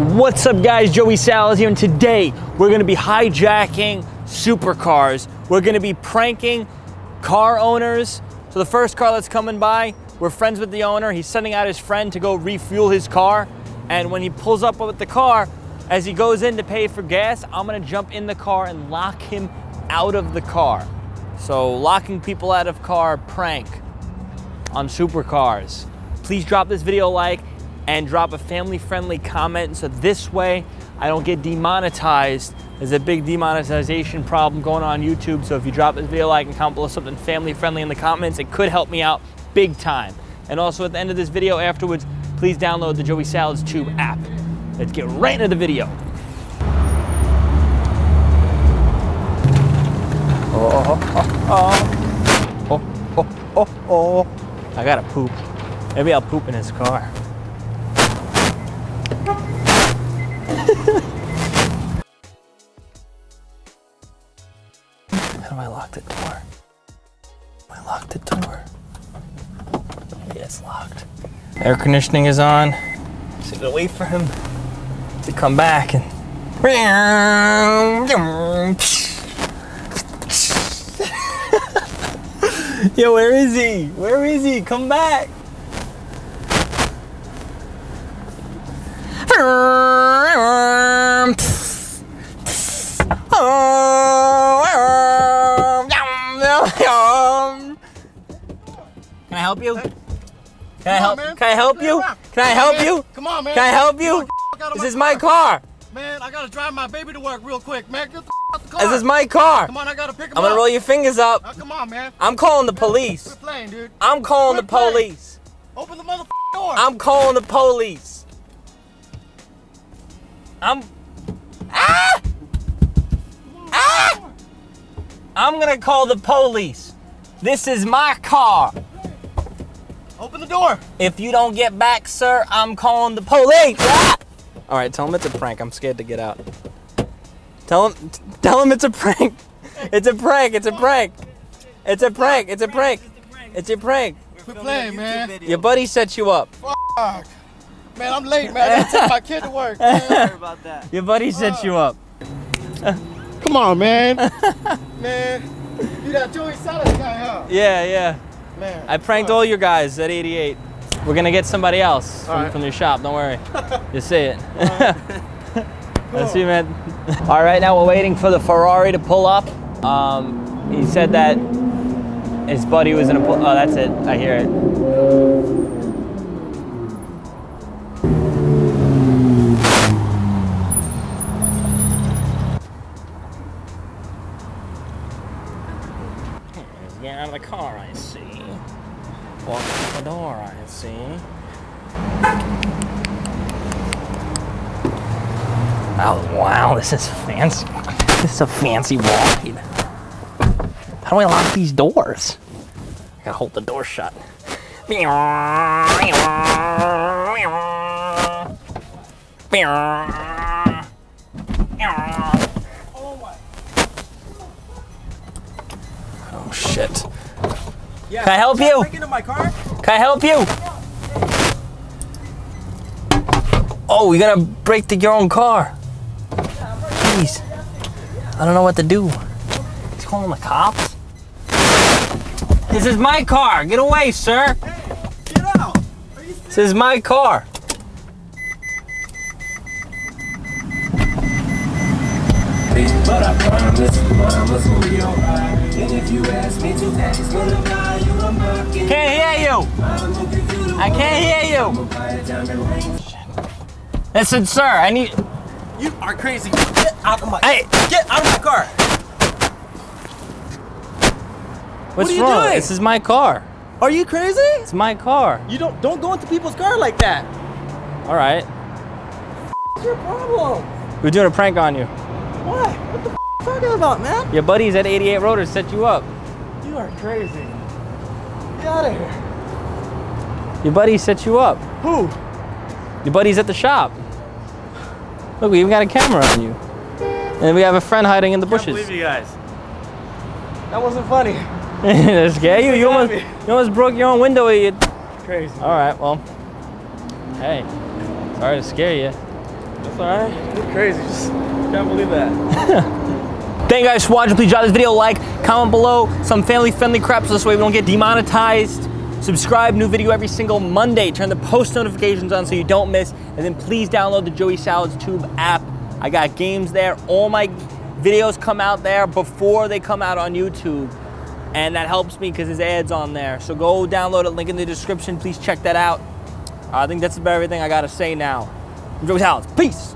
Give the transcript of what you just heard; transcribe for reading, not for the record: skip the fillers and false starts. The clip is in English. What's up guys, Joey Salads here, and today we're going to be hijacking supercars. We're going to be pranking car owners. So the first car that's coming by, we're friends with the owner. He's sending out his friend to go refuel his car, and when he pulls up with the car, as he goes in to pay for gas, I'm going to jump in the car and lock him out of the car. So locking people out of car prank on supercars. Please drop this video a like and drop a family-friendly comment so this way I don't get demonetized. There's a big demonetization problem going on YouTube, so if you drop this video a like and comment below something family-friendly in the comments, it could help me out big time. And also at the end of this video afterwards, please download the Joey Salads Tube app. Let's get right into the video. Oh. I gotta poop. Maybe I'll poop in his car. How do I lock the door? I locked the door. Yeah, it's locked. Air conditioning is on. So I'm gonna wait for him to come back and yo, where is he? Where is he? Come back. Can I help you? Can I help you? Come on, man. Can I help you? This is my car. Man, I gotta drive my baby to work real quick, man. Get the out the car. This is my car. Come on, I gotta pick him up. I'm gonna roll your fingers up. Now, come on, man. I'm calling the police. Quit playing, dude. I'm calling the police. Open the motherfucking door. I'm calling the police. I'm gonna call the police. This is my car. Open the door. If you don't get back, sir, I'm calling the police. Ah! All right, tell him it's a prank. I'm scared to get out. Tell him it's a prank. It's a prank. It's a prank. It's a prank. It's a prank. It's a prank. Quit playing, man. Your buddy set you up. Fuck. Man, I'm late, man. I gotta take my kid to work. Don't worry about that. Your buddy set you up. Come on, man. Man, you that Joey Salads guy, huh? Yeah, yeah. Man. I pranked all your guys at 88. We're gonna get somebody else from your shop, don't worry. You'll see it. Let's see, man. All right, now we're waiting for the Ferrari to pull up. He said that his buddy was in a oh, that's it, I hear it. He's getting out of the car, I see. Walk through the door, I see. Oh, wow, this is fancy. This is a fancy ride. How do I lock these doors? I gotta hold the door shut. Oh, shit. Yeah. Can I help you? Can I help you? Oh, you're gonna break your own car. Jeez. I don't know what to do. He's calling the cops? This is my car. Get away, sir. Hey, get out. This is my car. But I promise we'll be alright. And if you ask me to ask for the guy, you are mocking. Can't hear you! I can't hear you! Shit. Listen, sir, I need... You are crazy. Get out of my... Hey! Get out of my car! What's wrong? Doing? This is my car. Are you crazy? It's my car. You don't go into people's car like that. Alright. What's your problem? We're doing a prank on you. What? What the f are you talking about, man? Your buddies at 88 Rotors set you up. You are crazy. Get out of here. Your buddies set you up. Who? Your buddies at the shop. Look, we even got a camera on you. And we have a friend hiding in the bushes. I can't believe you guys. That wasn't funny. That scared you? You almost broke your own window. Crazy. All right, well, hey, sorry to scare you. That's alright. It's crazy. Just can't believe that. Thank you guys for watching. Please drop this video a like, comment below, some family-friendly crap so this way we don't get demonetized. Subscribe, new video every single Monday. Turn the post notifications on so you don't miss. And then please download the Joey Salads Tube app. I got games there. All my videos come out there before they come out on YouTube. And that helps me because there's ads on there. So go download it, link in the description. Please check that out. I think that's about everything I gotta say now. I'm Joey Salads. Peace.